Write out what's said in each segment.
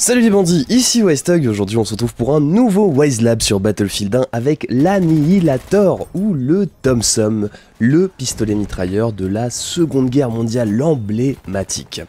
Salut les bandits, ici Wisethug, aujourd'hui on se retrouve pour un nouveau WISELAB sur Battlefield 1 avec l'Annihilator ou le Thompson, le pistolet mitrailleur de la Seconde Guerre mondiale, l'emblématique.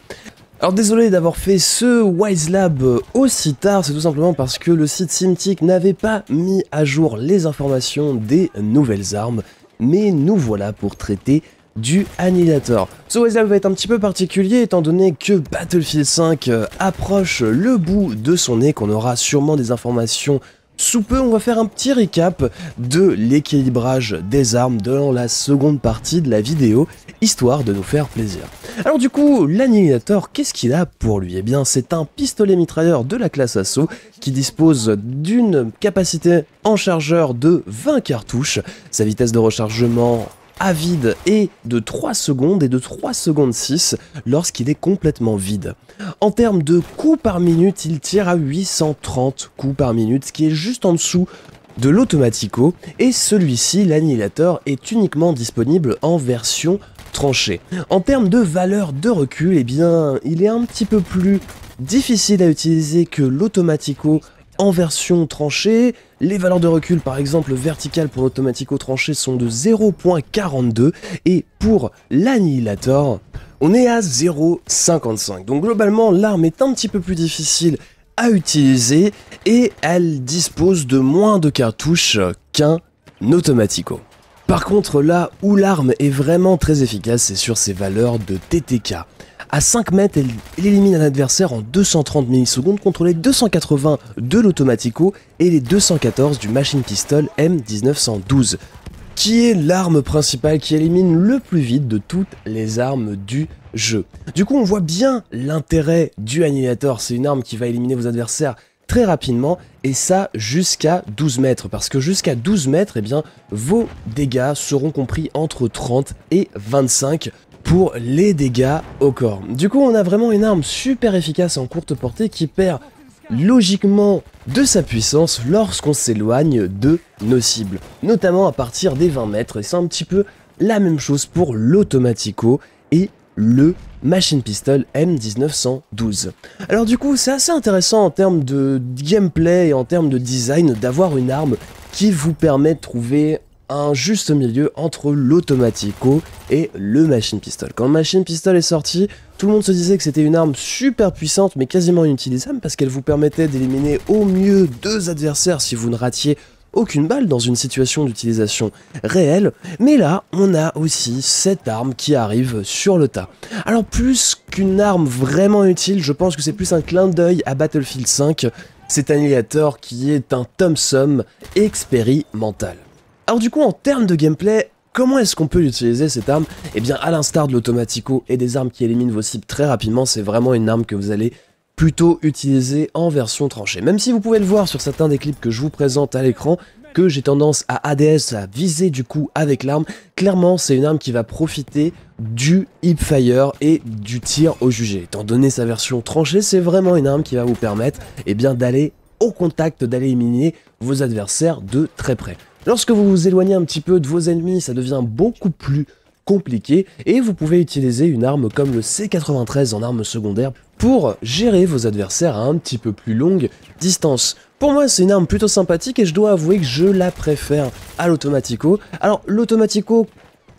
Alors désolé d'avoir fait ce WISELAB aussi tard, c'est tout simplement parce que le site Symthic n'avait pas mis à jour les informations des nouvelles armes, mais nous voilà pour traiter du Annihilator. Ce WISELAB va être un petit peu particulier étant donné que Battlefield 5 approche le bout de son nez, qu'on aura sûrement des informations sous peu. On va faire un petit récap de l'équilibrage des armes dans la seconde partie de la vidéo, histoire de nous faire plaisir. Alors du coup, l'Annihilator, qu'est-ce qu'il a pour lui? Eh bien, c'est un pistolet mitrailleur de la classe assaut qui dispose d'une capacité en chargeur de 20 cartouches, sa vitesse de rechargement à vide est de 3 secondes et de 3 secondes 6 lorsqu'il est complètement vide. En termes de coups par minute, il tire à 830 coups par minute, ce qui est juste en dessous de l'Automatico, et celui-ci, l'Annihilator, est uniquement disponible en version tranchée. En termes de valeur de recul, eh bien, il est un petit peu plus difficile à utiliser que l'Automatico en version tranchée. Les valeurs de recul par exemple verticales pour l'Automatico tranché sont de 0.42 et pour l'Annihilator on est à 0.55. Donc globalement l'arme est un petit peu plus difficile à utiliser et elle dispose de moins de cartouches qu'un Automatico. Par contre là où l'arme est vraiment très efficace c'est sur ses valeurs de TTK. À 5 mètres, elle élimine un adversaire en 230 millisecondes contre les 280 de l'Automatico et les 214 du Machine Pistol M1912, qui est l'arme principale qui élimine le plus vite de toutes les armes du jeu. Du coup, on voit bien l'intérêt du Annihilator, c'est une arme qui va éliminer vos adversaires très rapidement, et ça jusqu'à 12 mètres, parce que jusqu'à 12 mètres, eh bien, vos dégâts seront compris entre 30 et 25 pour les dégâts au corps. Du coup, on a vraiment une arme super efficace en courte portée qui perd logiquement de sa puissance lorsqu'on s'éloigne de nos cibles, notamment à partir des 20 mètres, et c'est un petit peu la même chose pour l'Automatico et le Machine Pistol M1912. Alors du coup, c'est assez intéressant en termes de gameplay et en termes de design d'avoir une arme qui vous permet de trouver un juste milieu entre l'Automatico et le Machine Pistol. Quand le Machine Pistol est sorti, tout le monde se disait que c'était une arme super puissante mais quasiment inutilisable parce qu'elle vous permettait d'éliminer au mieux deux adversaires si vous ne ratiez aucune balle dans une situation d'utilisation réelle. Mais là, on a aussi cette arme qui arrive sur le tas. Alors plus qu'une arme vraiment utile, je pense que c'est plus un clin d'œil à Battlefield 5, cet Annihilator qui est un Thompson expérimental. Alors du coup, en termes de gameplay, comment est-ce qu'on peut utiliser cette arme? Eh bien, à l'instar de l'Automatico et des armes qui éliminent vos cibles très rapidement, c'est vraiment une arme que vous allez plutôt utiliser en version tranchée. Même si vous pouvez le voir sur certains des clips que je vous présente à l'écran, que j'ai tendance à ADS, à viser du coup avec l'arme, clairement c'est une arme qui va profiter du hipfire et du tir au jugé. Étant donné sa version tranchée, c'est vraiment une arme qui va vous permettre eh bien, d'aller au contact, d'aller éliminer vos adversaires de très près. Lorsque vous vous éloignez un petit peu de vos ennemis, ça devient beaucoup plus compliqué et vous pouvez utiliser une arme comme le C93 en arme secondaire pour gérer vos adversaires à un petit peu plus longue distance. Pour moi, c'est une arme plutôt sympathique et je dois avouer que je la préfère à l'Automatico. Alors, l'Automatico,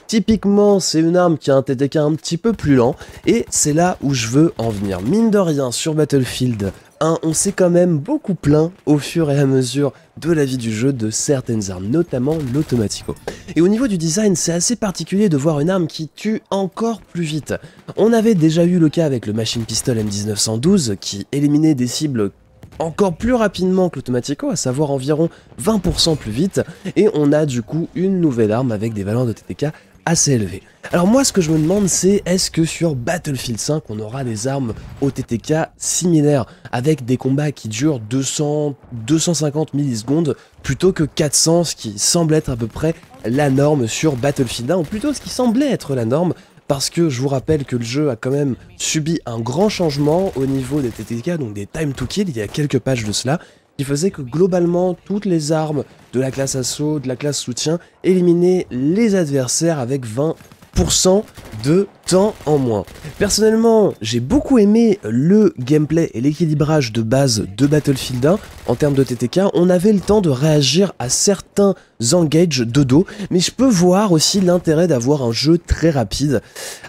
typiquement, c'est une arme qui a un TTK un petit peu plus lent et c'est là où je veux en venir. Mine de rien, sur Battlefield 1, on s'est quand même beaucoup plaint au fur et à mesure de la vie du jeu de certaines armes, notamment l'Automatico. Et au niveau du design, c'est assez particulier de voir une arme qui tue encore plus vite. On avait déjà eu le cas avec le Machine Pistol M1912 qui éliminait des cibles encore plus rapidement que l'Automatico, à savoir environ 20% plus vite, et on a du coup une nouvelle arme avec des valeurs de TTK assez élevé. Alors moi ce que je me demande c'est est-ce que sur Battlefield 5 on aura des armes au TTK similaires avec des combats qui durent 200-250 millisecondes plutôt que 400, ce qui semble être à peu près la norme sur Battlefield 1, ou plutôt ce qui semblait être la norme parce que je vous rappelle que le jeu a quand même subi un grand changement au niveau des TTK, donc des time to kill, il y a quelques pages de cela, qui faisait que globalement toutes les armes de la classe assaut, de la classe soutien, éliminaient les adversaires avec 20% de temps en moins. Personnellement, j'ai beaucoup aimé le gameplay et l'équilibrage de base de Battlefield 1 en termes de TTK. On avait le temps de réagir à certains engages de dos, mais je peux voir aussi l'intérêt d'avoir un jeu très rapide.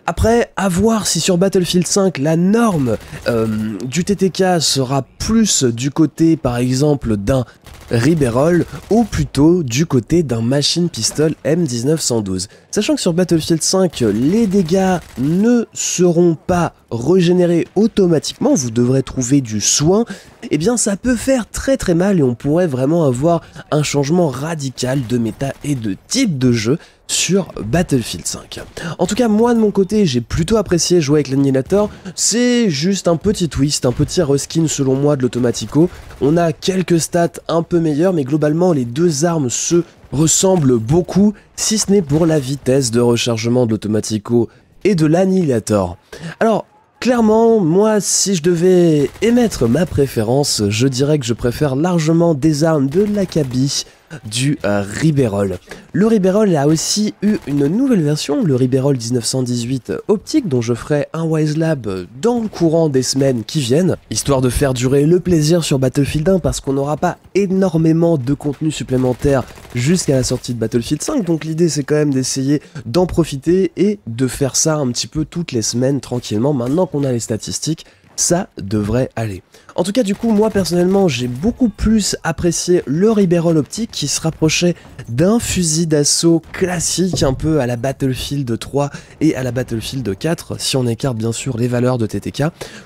Après, à voir si sur Battlefield 5, la norme du TTK sera plus du côté, par exemple, d'un Ribeyrolles ou plutôt du côté d'un Machine Pistol M1912. Sachant que sur Battlefield 5, les dégâts ne seront pas régénérés automatiquement, vous devrez trouver du soin, et bien ça peut faire très très mal et on pourrait vraiment avoir un changement radical de méta et de type de jeu sur Battlefield 5. En tout cas, moi de mon côté, j'ai plutôt apprécié jouer avec l'Annihilator. C'est juste un petit twist, un petit reskin selon moi de l'Automatico. On a quelques stats un peu meilleures, mais globalement les deux armes se ressemblent beaucoup, si ce n'est pour la vitesse de rechargement de l'Automatico et de l'Annihilator. Alors, clairement, moi, si je devais émettre ma préférence, je dirais que je préfère largement des armes de l'Acabie du Ribeyrolles. Le Ribeyrolles a aussi eu une nouvelle version, le Ribeyrolles 1918 optique, dont je ferai un WISELAB dans le courant des semaines qui viennent, histoire de faire durer le plaisir sur Battlefield 1 parce qu'on n'aura pas énormément de contenu supplémentaire jusqu'à la sortie de Battlefield 5, donc l'idée c'est quand même d'essayer d'en profiter et de faire ça un petit peu toutes les semaines tranquillement maintenant qu'on a les statistiques. Ça devrait aller. En tout cas, du coup, moi personnellement, j'ai beaucoup plus apprécié le Ribeyrolles optique qui se rapprochait d'un fusil d'assaut classique un peu à la Battlefield 3 et à la Battlefield 4, si on écarte bien sûr les valeurs de TTK,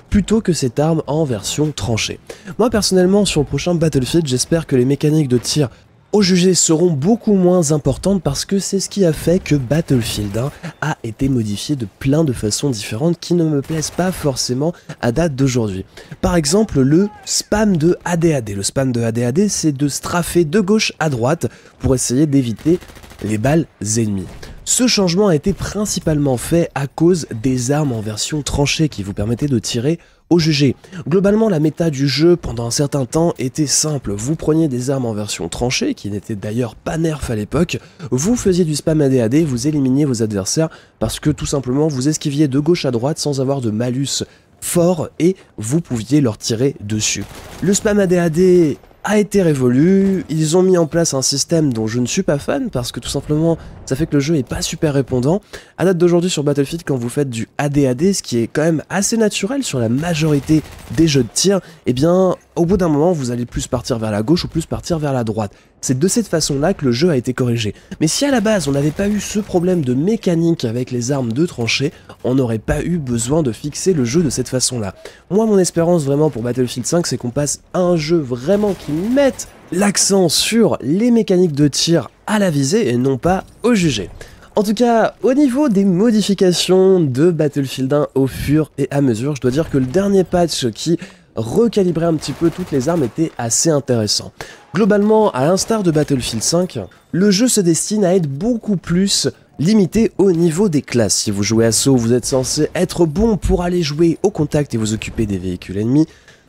plutôt que cette arme en version tranchée. Moi personnellement, sur le prochain Battlefield, j'espère que les mécaniques de tir au jugé seront beaucoup moins importantes parce que c'est ce qui a fait que Battlefield 1 a été modifié de plein de façons différentes qui ne me plaisent pas forcément à date d'aujourd'hui. Par exemple, le spam de ADAD. Le spam de ADAD, c'est de strafer de gauche à droite pour essayer d'éviter les balles ennemies. Ce changement a été principalement fait à cause des armes en version tranchée qui vous permettaient de tirer au jugé. Globalement, la méta du jeu pendant un certain temps était simple. Vous preniez des armes en version tranchée, qui n'étaient d'ailleurs pas nerf à l'époque, vous faisiez du spam ADAD, vous éliminiez vos adversaires parce que tout simplement vous esquiviez de gauche à droite sans avoir de malus fort et vous pouviez leur tirer dessus. Le spam ADAD a été révolu, ils ont mis en place un système dont je ne suis pas fan parce que tout simplement ça fait que le jeu est pas super répondant. À date d'aujourd'hui sur Battlefield, quand vous faites du ADAD, ce qui est quand même assez naturel sur la majorité des jeux de tir, eh bien au bout d'un moment vous allez plus partir vers la gauche ou plus partir vers la droite. C'est de cette façon là que le jeu a été corrigé. Mais si à la base on n'avait pas eu ce problème de mécanique avec les armes de tranchée, on n'aurait pas eu besoin de fixer le jeu de cette façon là. Moi mon espérance vraiment pour Battlefield 5, c'est qu'on passe à un jeu vraiment qui mette l'accent sur les mécaniques de tir à la visée et non pas au jugé. En tout cas, au niveau des modifications de Battlefield 1 au fur et à mesure, je dois dire que le dernier patch qui recalibrer un petit peu toutes les armes était assez intéressant. Globalement, à l'instar de Battlefield 5, le jeu se destine à être beaucoup plus limité au niveau des classes. Si vous jouez assaut, vous êtes censé être bon pour aller jouer au contact et vous occuper des véhicules ennemis.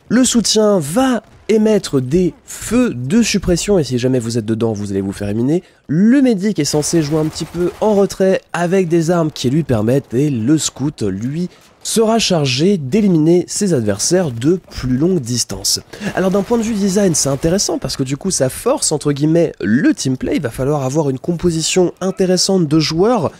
Le soutien va émettre des feux de suppression et si jamais vous êtes dedans, vous allez vous faire éliminer. Le médic est censé jouer un petit peu en retrait avec des armes qui lui permettent et le scout, lui, sera chargé d'éliminer ses adversaires de plus longue distance. Alors d'un point de vue design, c'est intéressant parce que du coup ça force entre guillemets le teamplay. Il va falloir avoir une composition intéressante de joueurs.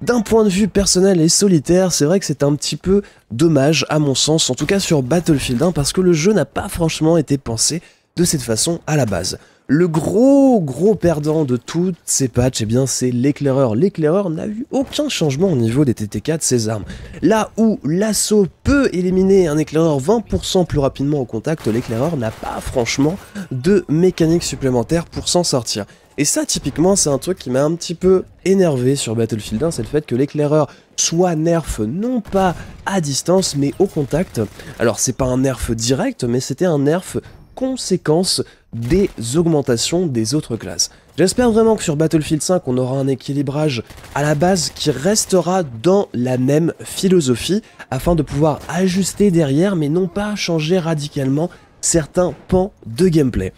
D'un point de vue personnel et solitaire, c'est vrai que c'est un petit peu dommage à mon sens, en tout cas sur Battlefield 1, parce que le jeu n'a pas franchement été pensé de cette façon à la base. Le gros perdant de toutes ces patchs, eh bien c'est l'éclaireur. L'éclaireur n'a eu aucun changement au niveau des TTK de ses armes. Là où l'assaut peut éliminer un éclaireur 20% plus rapidement au contact, l'éclaireur n'a pas franchement de mécanique supplémentaire pour s'en sortir. Et ça typiquement c'est un truc qui m'a un petit peu énervé sur Battlefield 1, c'est le fait que l'éclaireur soit nerf non pas à distance mais au contact. Alors c'est pas un nerf direct mais c'était un nerf conséquence des augmentations des autres classes. J'espère vraiment que sur Battlefield 5 on aura un équilibrage à la base qui restera dans la même philosophie afin de pouvoir ajuster derrière mais non pas changer radicalement certains pans de gameplay.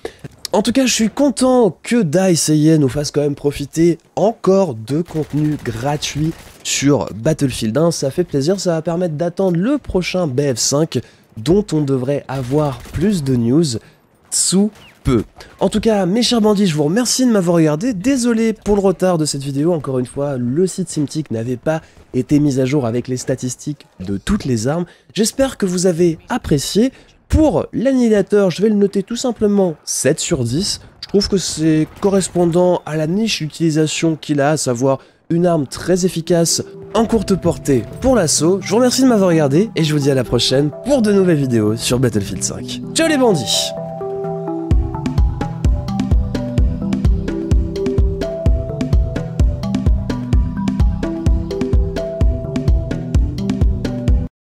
En tout cas, je suis content que DICE nous fasse quand même profiter encore de contenu gratuit sur Battlefield 1. Ça fait plaisir, ça va permettre d'attendre le prochain BF5 dont on devrait avoir plus de news sous peu. En tout cas, mes chers bandits, je vous remercie de m'avoir regardé. Désolé pour le retard de cette vidéo. Encore une fois, le site Symthic n'avait pas été mis à jour avec les statistiques de toutes les armes. J'espère que vous avez apprécié. Pour l'annihilateur, je vais le noter tout simplement 7 sur 10. Je trouve que c'est correspondant à la niche utilisation qu'il a, à savoir une arme très efficace en courte portée pour l'assaut. Je vous remercie de m'avoir regardé et je vous dis à la prochaine pour de nouvelles vidéos sur Battlefield 5. Ciao les bandits!